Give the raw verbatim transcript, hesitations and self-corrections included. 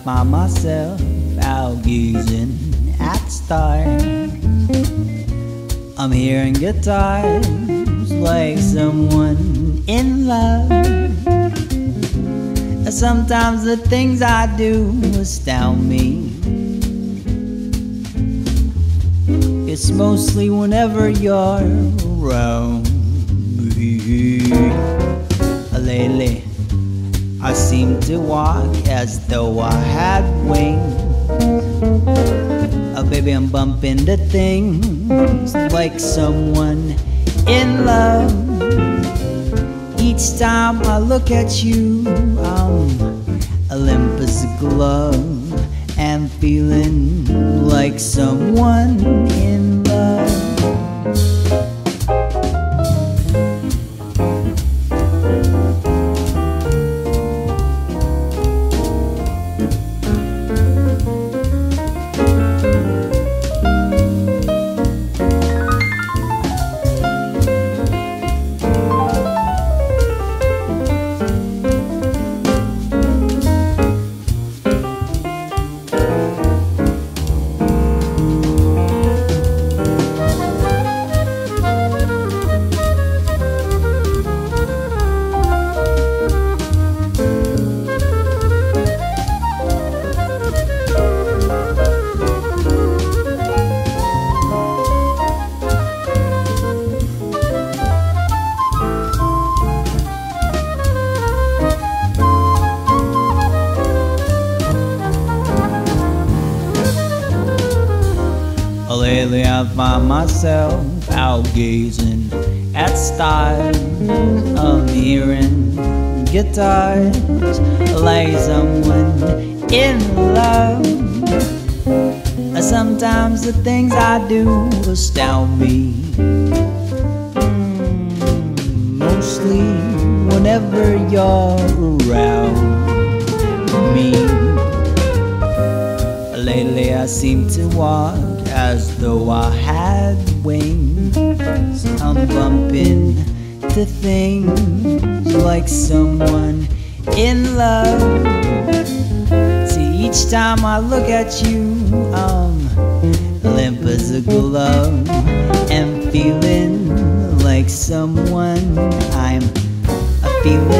out by myself, out gazing at stars. I'm hearing guitars like someone in love. Sometimes the things I do astound me. It's mostly whenever you're around me. Lately, I seem to walk as though I had wings. Oh, baby, I'm bumping into things like someone in love. Each time I look at you, I'm Olympus aglow and feeling like someone in love. Lately I find myself out gazing at stars. I'm hearing guitars like someone in love. Sometimes the things I do astound me. Mostly whenever you're around me. Lately I seem to walk as though I had wings. I'm bumping to things like someone in love. See, each time I look at you, I'm limp as a glove and feeling like someone. I'm a feeling